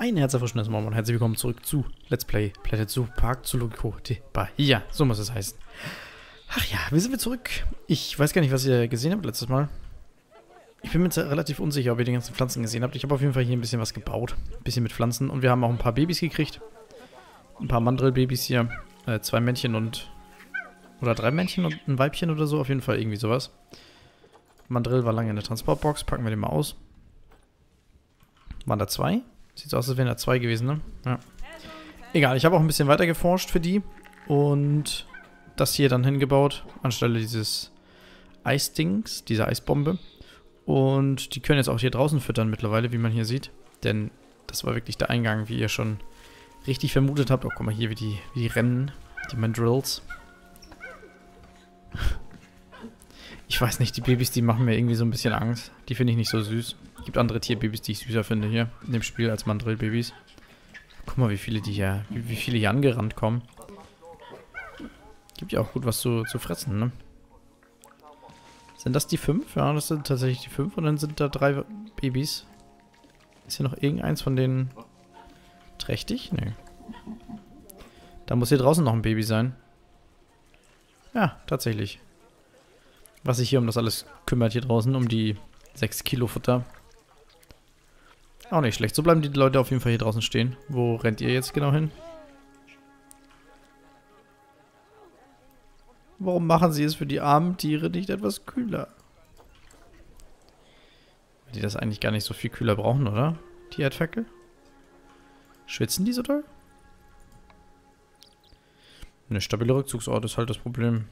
Ein herzerfrischendes Morgen und herzlich willkommen zurück zu Let's Play Planet Zoo, Parque Zoológico de Bahia. So muss es heißen. Ach ja, wir sind wieder zurück. Ich weiß gar nicht, was ihr gesehen habt letztes Mal. Ich bin mir jetzt relativ unsicher, ob ihr die ganzen Pflanzen gesehen habt. Ich habe auf jeden Fall hier ein bisschen was gebaut. Ein bisschen mit Pflanzen. Und wir haben auch ein paar Babys gekriegt. Ein paar Mandrill-Babys hier. 2 Männchen und... Oder 3 Männchen und ein Weibchen oder so. Auf jeden Fall irgendwie sowas. Mandrill war lange in der Transportbox. Packen wir den mal aus. Waren da 2? Sieht so aus, als wären da 2 gewesen, ne? Ja. Egal, ich habe auch ein bisschen weiter geforscht für die. Und das hier dann hingebaut. Anstelle dieses Eisdings, dieser Eisbombe. Und die können jetzt auch hier draußen füttern mittlerweile, wie man hier sieht. Denn das war wirklich der Eingang, wie ihr schon richtig vermutet habt. Oh, guck mal hier, wie die rennen. Die Mandrills. Ich weiß nicht, die Babys, die machen mir irgendwie so ein bisschen Angst. Die finde ich nicht so süß. Es gibt andere Tierbabys, die ich süßer finde hier in dem Spiel als Mandrillbabys. Guck mal, wie viele hier angerannt kommen. Gibt ja auch gut was zu fressen, ne? Sind das die 5? Ja, das sind tatsächlich die 5 und dann sind da 3 Babys. Ist hier noch irgendeins von denen trächtig? Nee. Da muss hier draußen noch ein Baby sein. Ja, tatsächlich. Was sich hier um das alles kümmert hier draußen, um die 6 Kilo Futter. Auch nicht schlecht. So bleiben die Leute auf jeden Fall hier draußen stehen. Wo rennt ihr jetzt genau hin? Warum machen sie es für die armen Tiere nicht etwas kühler? Weil die das eigentlich gar nicht so viel kühler brauchen, oder? Die Erdfackel? Schwitzen die so doll? Eine stabile Rückzugsort ist halt das Problem.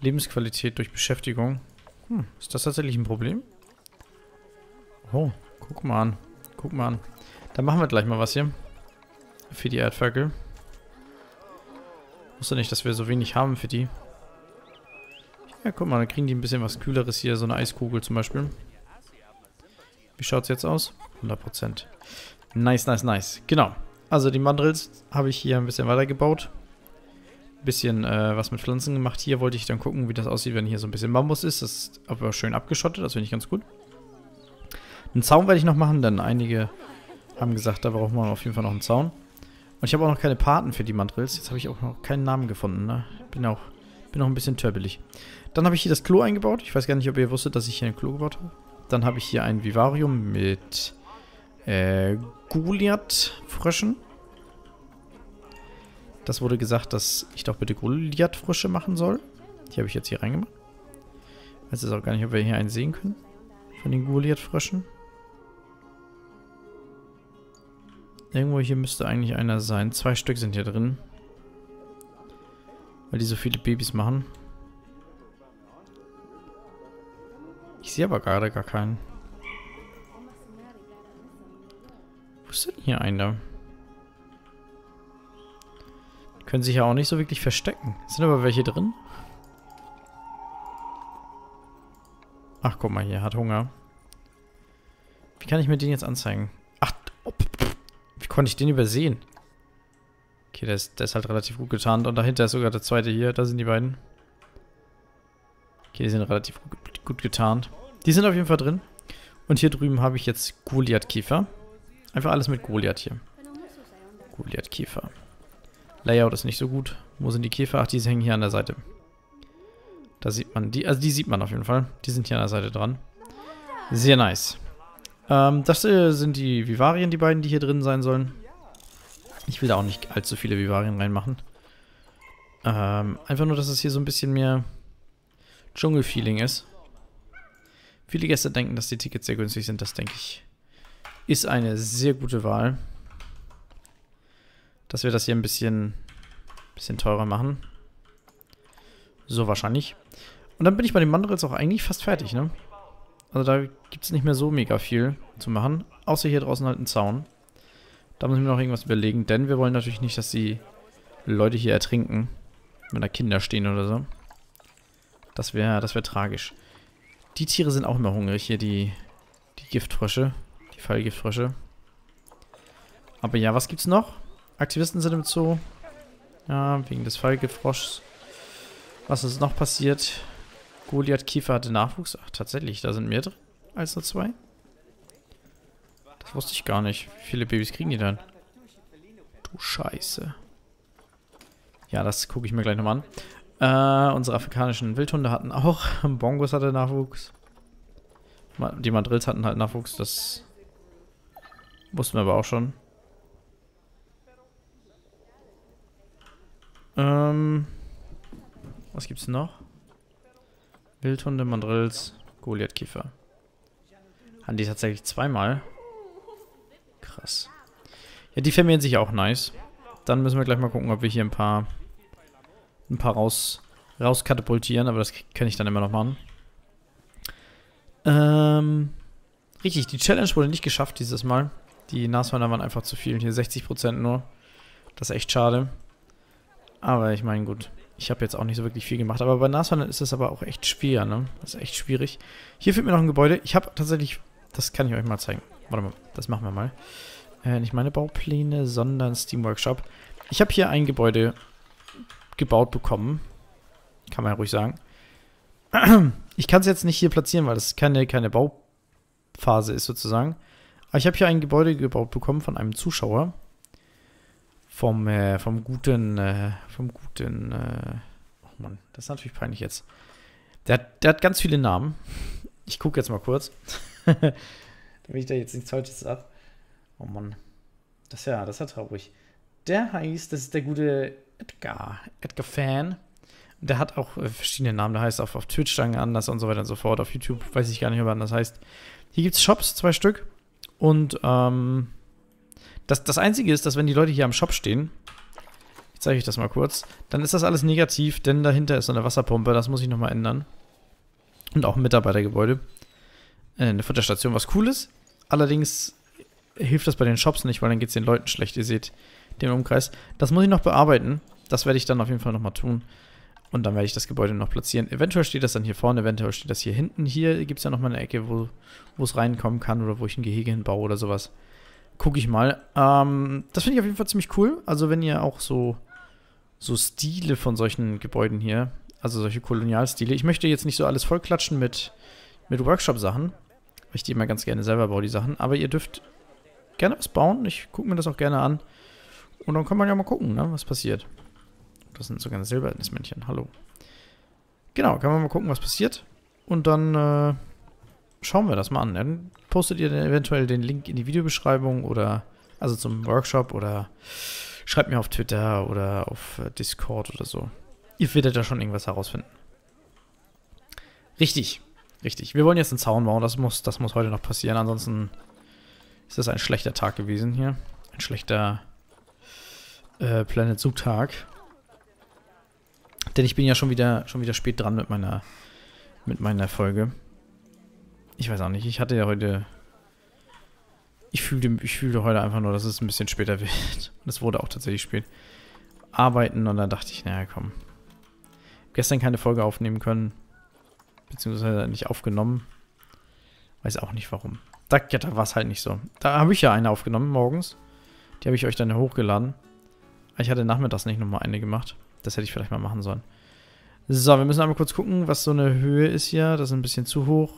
Lebensqualität durch Beschäftigung. Hm, ist das tatsächlich ein Problem? Oh, guck mal an. Guck mal an. Dann machen wir gleich mal was hier. Für die Erdfackel. Ich wusste nicht, dass wir so wenig haben für die. Ja, guck mal, dann kriegen die ein bisschen was Kühleres hier. So eine Eiskugel zum Beispiel. Wie schaut es jetzt aus? 100%. Nice, nice, nice. Genau. Also die Mandrills habe ich hier ein bisschen weitergebaut. Ein bisschen was mit Pflanzen gemacht. Hier wollte ich dann gucken, wie das aussieht, wenn hier so ein bisschen Bambus ist. Das ist aber schön abgeschottet. Das finde ich ganz gut. Einen Zaun werde ich noch machen, denn einige haben gesagt, da braucht man auf jeden Fall noch einen Zaun. Und ich habe auch noch keine Paten für die Mandrills. Jetzt habe ich auch noch keinen Namen gefunden, ne? Bin auch ein bisschen törbelig. Dann habe ich hier das Klo eingebaut. Ich weiß gar nicht, ob ihr wusstet, dass ich hier ein Klo gebaut habe. Dann habe ich hier ein Vivarium mit Goliath-Fröschen. Das wurde gesagt, dass ich doch bitte Goliath-Frösche machen soll. Die habe ich jetzt hier reingemacht. Ich weiß jetzt auch gar nicht, ob wir hier einen sehen können. Von den Goliath-Fröschen. Irgendwo hier müsste eigentlich einer sein. 2 Stück sind hier drin. Weil die so viele Babys machen. Ich sehe aber gerade gar keinen. Wo ist denn hier einer? Die können sich ja auch nicht so wirklich verstecken. Es sind aber welche drin. Ach, guck mal hier, hat Hunger. Wie kann ich mir den jetzt anzeigen? Konnte ich den übersehen? Okay, der ist halt relativ gut getarnt. Und dahinter ist sogar der zweite hier. Da sind die beiden. Okay, die sind relativ gut getarnt. Die sind auf jeden Fall drin. Und hier drüben habe ich jetzt Goliath-Käfer. Einfach alles mit Goliath hier. Goliath-Käfer. Layout ist nicht so gut. Wo sind die Käfer? Ach, die hängen hier an der Seite. Da sieht man die. Also die sieht man auf jeden Fall. Die sind hier an der Seite dran. Sehr nice. Das sind die Vivarien, die beiden, die hier drin sein sollen. Ich will da auch nicht allzu viele Vivarien reinmachen. Einfach nur, dass es hier so ein bisschen mehr Dschungelfeeling ist. Viele Gäste denken, dass die Tickets sehr günstig sind. Das, denke ich, ist eine sehr gute Wahl. Dass wir das hier ein bisschen teurer machen. So wahrscheinlich. Und dann bin ich bei den Mandrills auch eigentlich fast fertig, ne? Also da gibt es nicht mehr so mega viel zu machen. Außer hier draußen halt einen Zaun. Da muss ich mir noch irgendwas überlegen. Denn wir wollen natürlich nicht, dass die Leute hier ertrinken. Wenn da Kinder stehen oder so. Das wäre tragisch. Die Tiere sind auch immer hungrig. Hier die Giftfrösche. Die Fallgiftfrösche. Aber ja, was gibt's noch? Aktivisten sind im Zoo. Ja, wegen des Fallgiftfroschs. Was ist noch passiert? Goliath-Käfer hatte Nachwuchs. Ach, tatsächlich, da sind mehr drin als nur 2. Das wusste ich gar nicht. Wie viele Babys kriegen die denn? Du Scheiße. Ja, das gucke ich mir gleich nochmal an. Unsere afrikanischen Wildhunde hatten auch. Bongos hatte Nachwuchs. Die Mandrills hatten halt Nachwuchs. Das wussten wir aber auch schon. Was gibt's noch? Wildhunde, Mandrills, Goliath-Käfer. Hatten die tatsächlich zweimal. Krass. Ja, die vermehren sich auch nice. Dann müssen wir gleich mal gucken, ob wir hier ein paar rauskatapultieren, aber das kann ich dann immer noch machen. Richtig, die Challenge wurde nicht geschafft dieses Mal. Die Nashörner waren einfach zu viel. Hier 60% nur. Das ist echt schade. Aber ich meine, gut. Ich habe jetzt auch nicht so wirklich viel gemacht. Aber bei Nashörnern ist das aber auch echt schwer, ne? Das ist echt schwierig. Hier fehlt mir noch ein Gebäude. Ich habe tatsächlich... Das kann ich euch mal zeigen. Warte mal, das machen wir mal. Nicht meine Baupläne, sondern Steam Workshop. Ich habe hier ein Gebäude gebaut bekommen. Kann man ja ruhig sagen. Ich kann es jetzt nicht hier platzieren, weil das keine Bauphase ist sozusagen. Aber ich habe hier ein Gebäude gebaut bekommen von einem Zuschauer. Vom guten, oh Mann, das ist natürlich peinlich jetzt. Der hat ganz viele Namen. Ich gucke jetzt mal kurz. Damit ich da jetzt nichts Falsches ab. Oh Mann. Das ist ja traurig. Der heißt, das ist der gute Edgar Fan. Der hat auch verschiedene Namen. Der heißt auf Twitch dann anders und so weiter und so fort. Auf YouTube weiß ich gar nicht, ob er anders heißt. Hier gibt es Shops, 2 Stück. Und, Das Einzige ist, dass wenn die Leute hier am Shop stehen, ich zeige euch das mal kurz, dann ist das alles negativ, denn dahinter ist so eine Wasserpumpe, das muss ich nochmal ändern. Und auch ein Mitarbeitergebäude. Eine Futterstation, was cool ist. Allerdings hilft das bei den Shops nicht, weil dann geht es den Leuten schlecht. Ihr seht den Umkreis. Das muss ich noch bearbeiten. Das werde ich dann auf jeden Fall nochmal tun. Und dann werde ich das Gebäude noch platzieren. Eventuell steht das dann hier vorne, eventuell steht das hier hinten. Hier gibt es ja nochmal eine Ecke, wo es reinkommen kann oder wo ich ein Gehege hinbaue oder sowas. Gucke ich mal. Das finde ich auf jeden Fall ziemlich cool. Also wenn ihr auch so Stile von solchen Gebäuden hier, also solche Kolonialstile. Ich möchte jetzt nicht so alles vollklatschen mit Workshop-Sachen, weil ich die immer ganz gerne selber baue, die Sachen. Aber ihr dürft gerne was bauen. Ich gucke mir das auch gerne an. Und dann kann man ja mal gucken, ne, was passiert. Das sind sogar Silbernismännchen. Hallo. Genau, kann man mal gucken, was passiert. Und dann schauen wir das mal an. Dann postet ihr dann eventuell den Link in die Videobeschreibung oder also zum Workshop oder schreibt mir auf Twitter oder auf Discord oder so. Ihr werdet da schon irgendwas herausfinden. Richtig, richtig. Wir wollen jetzt einen Zaun bauen. Das muss heute noch passieren. Ansonsten ist das ein schlechter Tag gewesen hier. Ein schlechter Planet Zoo Tag. Denn ich bin ja schon wieder spät dran mit meiner Folge. Ich weiß auch nicht, ich hatte ja heute... Ich fühlte heute einfach nur, dass es ein bisschen später wird. Und es wurde auch tatsächlich spät. Arbeiten und dann dachte ich, naja, komm. Gestern keine Folge aufnehmen können. Beziehungsweise nicht aufgenommen. Weiß auch nicht warum. Da war es halt nicht so. Da habe ich ja eine aufgenommen morgens. Die habe ich euch dann hochgeladen. Aber ich hatte nachmittags nicht nochmal eine gemacht. Das hätte ich vielleicht mal machen sollen. So, wir müssen einmal kurz gucken, was so eine Höhe ist hier. Das ist ein bisschen zu hoch.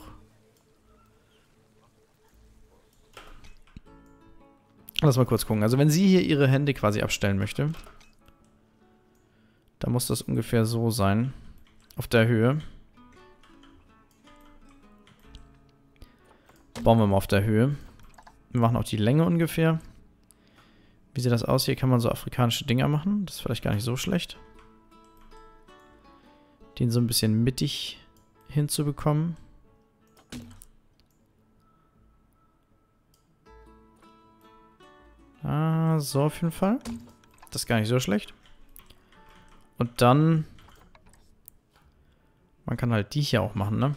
Lass mal kurz gucken. Also wenn sie hier ihre Hände quasi abstellen möchte, dann muss das ungefähr so sein. Auf der Höhe. Bauen wir mal auf der Höhe. Wir machen auch die Länge ungefähr. Wie sieht das aus? Hier kann man so afrikanische Dinger machen. Das ist vielleicht gar nicht so schlecht. Den so ein bisschen mittig hinzubekommen. Ah, so auf jeden Fall. Das ist gar nicht so schlecht. Und dann... Man kann halt die hier auch machen, ne?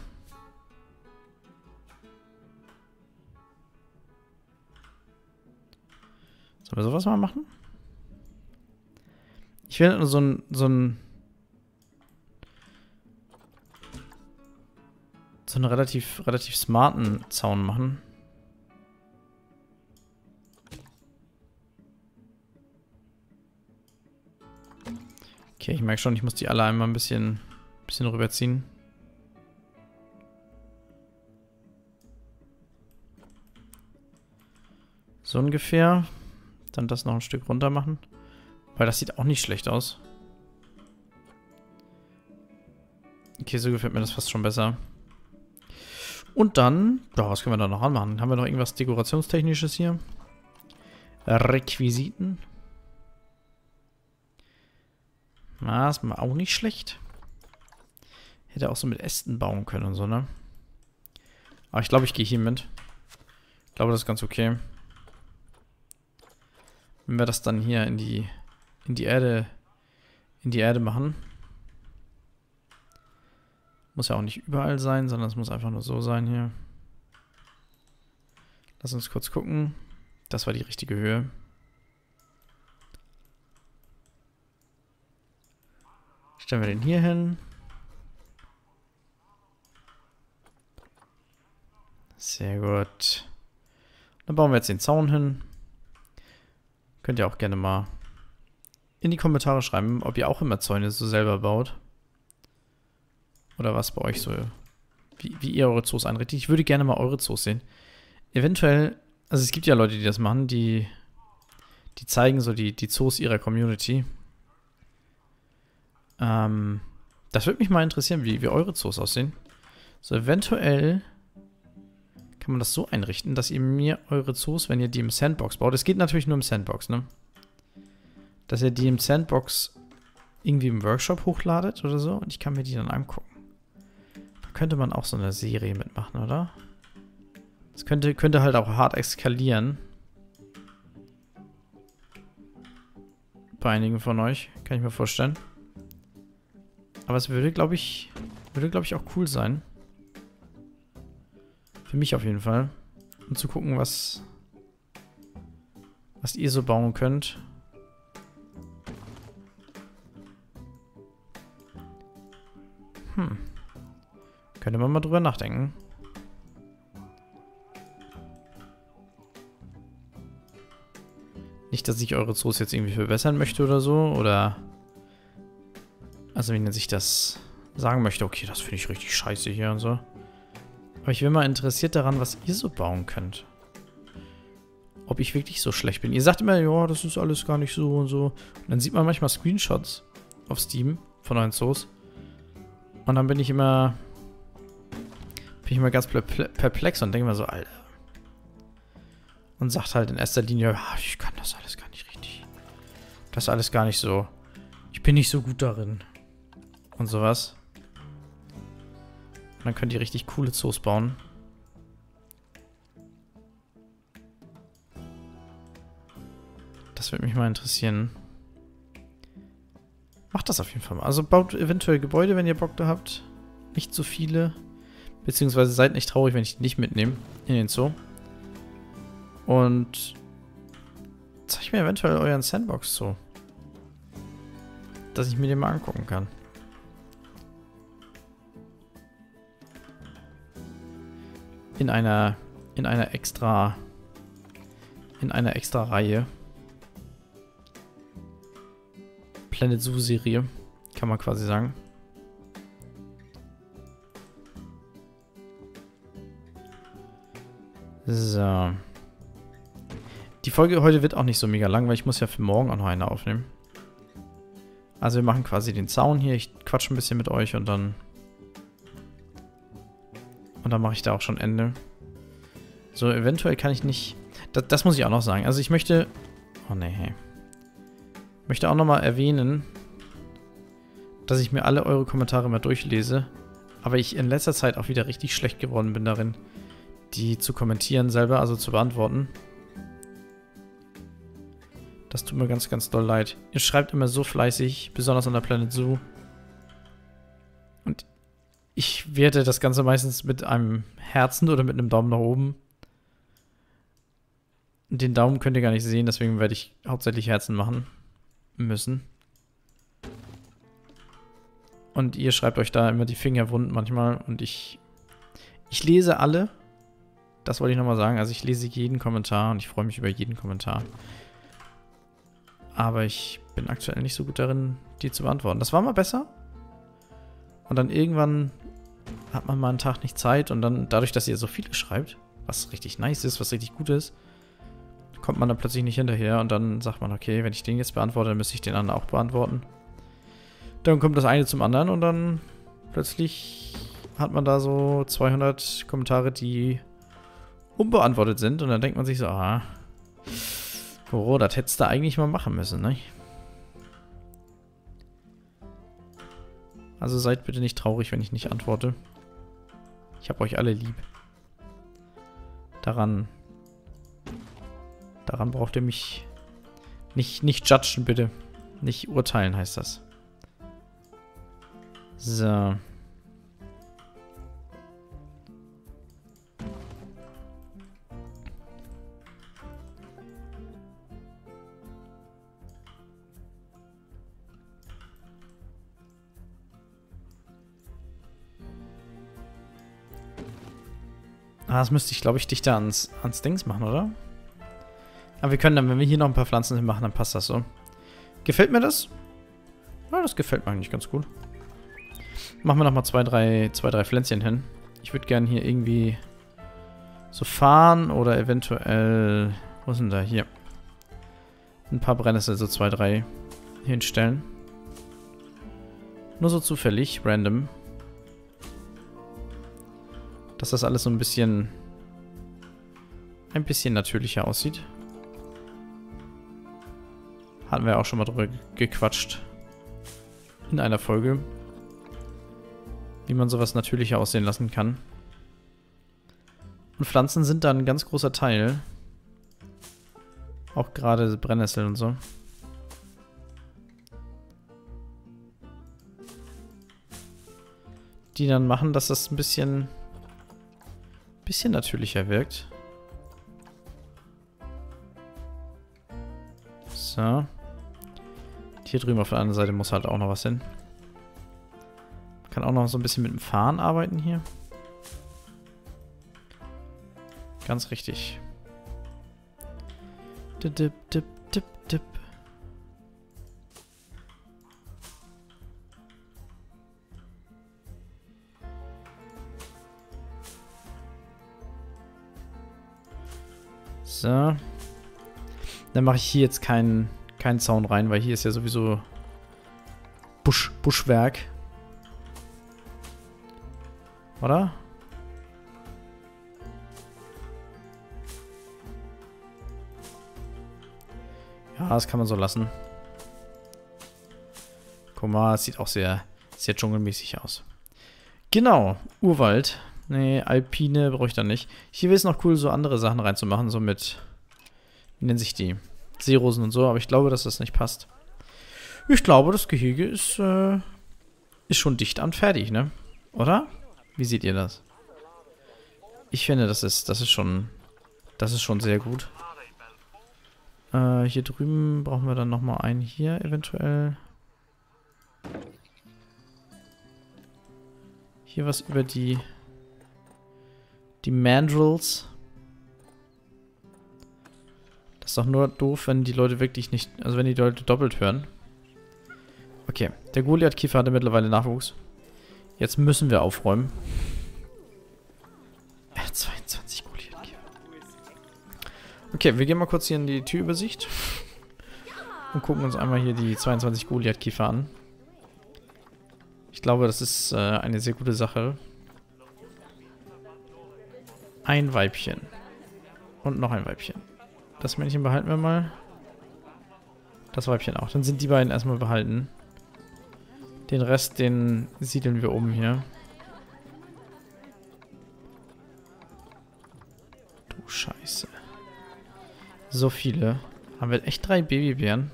Sollen wir sowas mal machen? Ich will nur so einen relativ smarten Zaun machen. Okay, ich merke schon, ich muss die alle einmal ein bisschen rüberziehen. So ungefähr. Dann das noch ein Stück runter machen. Weil das sieht auch nicht schlecht aus. Okay, so gefällt mir das fast schon besser. Und dann, ja, was können wir da noch anmachen? Haben wir noch irgendwas Dekorationstechnisches hier? Requisiten. Na, ist mal auch nicht schlecht. Hätte auch so mit Ästen bauen können und so, ne? Aber ich glaube, ich gehe hier mit. Ich glaube, das ist ganz okay. Wenn wir das dann hier in die Erde machen. Muss ja auch nicht überall sein, sondern es muss einfach nur so sein hier. Lass uns kurz gucken. Das war die richtige Höhe. Stellen wir den hier hin. Sehr gut. Dann bauen wir jetzt den Zaun hin. Könnt ihr auch gerne mal in die Kommentare schreiben, ob ihr auch immer Zäune so selber baut. Oder was bei euch so, wie ihr eure Zoos einrichtet. Ich würde gerne mal eure Zoos sehen. Eventuell, also es gibt ja Leute, die das machen, die zeigen so die Zoos ihrer Community. Das würde mich mal interessieren, wie eure Zoos aussehen. So, eventuell kann man das so einrichten, dass ihr mir eure Zoos, wenn ihr die im Sandbox baut, es geht natürlich nur im Sandbox, ne? Dass ihr die im Sandbox irgendwie im Workshop hochladet oder so und ich kann mir die dann angucken. Könnte man auch so eine Serie mitmachen, oder? Das könnte halt auch hart eskalieren. Bei einigen von euch, kann ich mir vorstellen. Aber es würde glaube ich auch cool sein. Für mich auf jeden Fall. Um zu gucken, was ihr so bauen könnt. Könnte man mal drüber nachdenken. Nicht, dass ich eure Zoos jetzt irgendwie verbessern möchte oder so. Oder. Also, wenn ich das sagen möchte, okay, das finde ich richtig scheiße hier und so. Aber ich bin mal interessiert daran, was ihr so bauen könnt. Ob ich wirklich so schlecht bin. Ihr sagt immer, ja, das ist alles gar nicht so und so. Und dann sieht man manchmal Screenshots auf Steam von euren Zoos. Und dann bin ich mal ganz perplex und denke mir so, Alter. Und sagt halt in erster Linie, ich kann das alles gar nicht richtig. Das alles gar nicht so. Ich bin nicht so gut darin. Und sowas. Und dann könnt ihr richtig coole Zoos bauen. Das würde mich mal interessieren. Macht das auf jeden Fall mal. Also baut eventuell Gebäude, wenn ihr Bock da habt. Nicht so viele. Beziehungsweise seid nicht traurig, wenn ich die nicht mitnehme in den Zoo. Und zeigt mir eventuell euren Sandbox Zoo. Dass ich mir den mal angucken kann. In einer extra Reihe. Planet Zoo Serie, kann man quasi sagen. So. Die Folge heute wird auch nicht so mega lang, weil ich muss ja für morgen auch noch eine aufnehmen. Also wir machen quasi den Zaun hier. Ich quatsche ein bisschen mit euch und dann... mache ich da auch schon Ende. So, eventuell kann ich nicht... Das muss ich auch noch sagen. Also ich möchte... Oh nee, hey. Ich möchte auch nochmal erwähnen, dass ich mir alle eure Kommentare mal durchlese. Aber ich in letzter Zeit auch wieder richtig schlecht geworden bin darin, die zu kommentieren selber, also zu beantworten. Das tut mir ganz, ganz doll leid. Ihr schreibt immer so fleißig, besonders an der Planet Zoo. Und ich werte das Ganze meistens mit einem Herzen oder mit einem Daumen nach oben. Den Daumen könnt ihr gar nicht sehen, deswegen werde ich hauptsächlich Herzen machen müssen. Und ihr schreibt euch da immer die Finger wund manchmal und ich lese alle. Das wollte ich nochmal sagen. Also ich lese jeden Kommentar und ich freue mich über jeden Kommentar. Aber ich bin aktuell nicht so gut darin, die zu beantworten. Das war mal besser. Und dann irgendwann hat man mal einen Tag nicht Zeit. Und dann dadurch, dass ihr so viele schreibt, was richtig nice ist, was richtig gut ist, kommt man dann plötzlich nicht hinterher und dann sagt man, okay, wenn ich den jetzt beantworte, dann müsste ich den anderen auch beantworten. Dann kommt das eine zum anderen und dann plötzlich hat man da so 200 Kommentare, die unbeantwortet sind und dann denkt man sich so, ah, oh, das hättest du eigentlich mal machen müssen, ne? Also seid bitte nicht traurig, wenn ich nicht antworte. Ich habe euch alle lieb. Daran braucht ihr mich nicht judgen, bitte. Nicht urteilen heißt das. So. Ah, das müsste ich, glaube ich, dichter ans Dings machen, oder? Aber wir können dann, wenn wir hier noch ein paar Pflanzen hinmachen, dann passt das so. Gefällt mir das? Ja, das gefällt mir eigentlich ganz gut. Machen wir nochmal zwei, drei Pflänzchen hin. Ich würde gerne hier irgendwie so fahren oder eventuell... Wo sind da? Hier. Ein paar Brennnessel, so 2, 3 hinstellen. Nur so zufällig, random. Dass das alles so ein bisschen natürlicher aussieht. Hatten wir auch schon mal drüber gequatscht. In einer Folge. Wie man sowas natürlicher aussehen lassen kann. Und Pflanzen sind da ein ganz großer Teil. Auch gerade Brennnesseln und so. Die dann machen, dass das ein bisschen natürlicher wirkt. So. Hier drüben auf der anderen Seite muss halt auch noch was hin. Man kann auch noch so ein bisschen mit dem Fahren arbeiten hier. Ganz richtig. Dip, dip, dip, dip, dip. So. Dann mache ich hier jetzt keinen Zaun rein, weil hier ist ja sowieso Buschwerk. Oder? Ja, das kann man so lassen. Guck mal, es sieht auch sehr, sehr dschungelmäßig aus. Genau, Urwald. Nee, Alpine brauche ich dann nicht. Hier wäre es noch cool, so andere Sachen reinzumachen, so mit, wie nennen sich die? Seerosen und so, aber ich glaube, dass das nicht passt. Ich glaube, das Gehege ist schon dicht an fertig, ne? Oder? Wie seht ihr das? Ich finde, das ist schon sehr gut. Hier drüben brauchen wir dann nochmal einen hier, eventuell. Hier was über die Mandrills. Das ist doch nur doof, wenn die Leute wirklich nicht... Also wenn die Leute doppelt hören. Okay, der Goliath-Käfer hatte mittlerweile Nachwuchs. Jetzt müssen wir aufräumen. 22 Goliath-Käfer. Okay, wir gehen mal kurz hier in die Türübersicht. Und gucken uns einmal hier die 22 Goliath-Käfer an. Ich glaube, das ist eine sehr gute Sache. Ein Weibchen. Und noch ein Weibchen. Das Männchen behalten wir mal. Das Weibchen auch. Dann sind die beiden erstmal behalten. Den Rest, den siedeln wir oben hier. Du Scheiße. So viele. Haben wir echt 3 Babybären?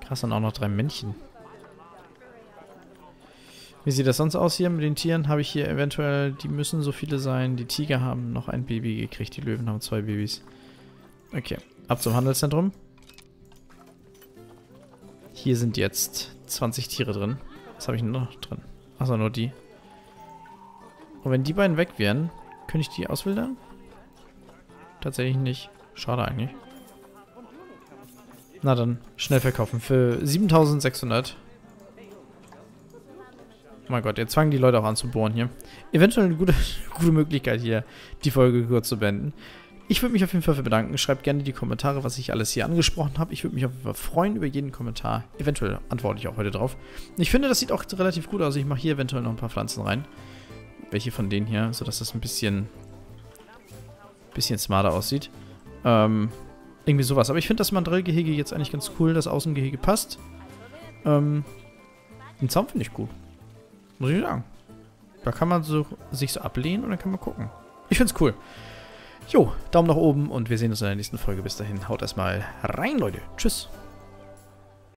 Krass, dann auch noch 3 Männchen. Wie sieht das sonst aus hier mit den Tieren? Habe ich hier eventuell, die müssen so viele sein. Die Tiger haben noch ein Baby gekriegt. Die Löwen haben 2 Babys. Okay, ab zum Handelszentrum. Hier sind jetzt 20 Tiere drin. Was habe ich denn noch drin? Achso, nur die. Und wenn die beiden weg wären, könnte ich die auswildern? Tatsächlich nicht. Schade eigentlich. Na dann, schnell verkaufen. Für 7600. Oh mein Gott, jetzt fangen die Leute auch an zu bohren hier. Eventuell eine gute Möglichkeit hier, die Folge kurz zu beenden. Ich würde mich auf jeden Fall für bedanken. Schreibt gerne in die Kommentare, was ich alles hier angesprochen habe. Ich würde mich auf jeden Fall freuen über jeden Kommentar. Eventuell antworte ich auch heute drauf. Ich finde, das sieht auch relativ gut aus. Ich mache hier eventuell noch ein paar Pflanzen rein. Welche von denen hier, sodass das ein bisschen smarter aussieht. Irgendwie sowas. Aber ich finde das Mandrill-Gehege jetzt eigentlich ganz cool. Das Außengehege passt. Den Zaun finde ich gut. Muss ich sagen. Da kann man so, sich so ablehnen und dann kann man gucken. Ich finde es cool. Jo, Daumen nach oben und wir sehen uns in der nächsten Folge. Bis dahin, haut erstmal rein, Leute. Tschüss.